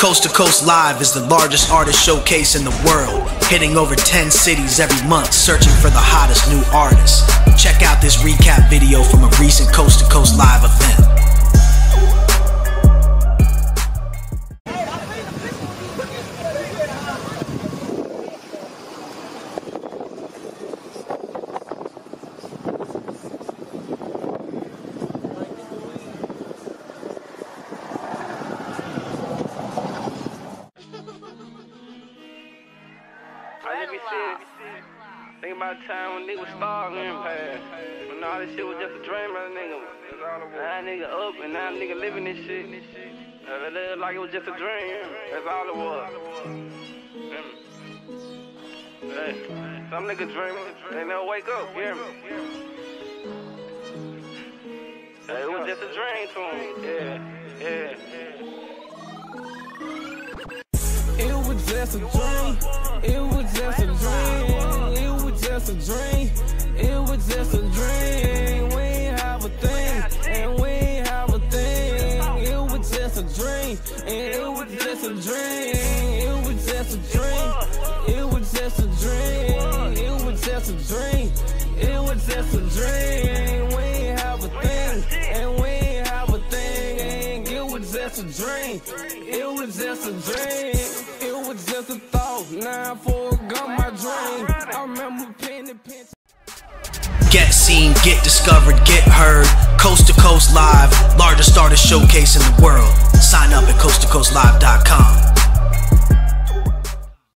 Coast to Coast Live is the largest artist showcase in the world, hitting over 10 cities every month, searching for the hottest new artists. Check out this recap video from a recent Coast to Coast Live event. I just be serious, think about the time when nigga was starving past, when all this shit was just a dream of a nigga. Now nigga up and now nigga living this shit. It lived like it was just a dream, that's all it was. Hey, some nigga dreaming, they never wake up, you hear me? It was just a dream to him, yeah. It was just a dream. It was just a dream. We ain't have a thing, and we ain't have a thing. It was just a dream, and it was just a dream. It was just a dream. It was just a dream. It was just a dream. It was just a dream. We ain't have a thing, and we ain't have a thing. It was just a dream. It was just a dream. It was just a thought. Now for gum my dream. I remember penny pinch. Get seen, get discovered, get heard. Coast to Coast Live, largest artist showcase in the world. Sign up at coasttocoastlive.com.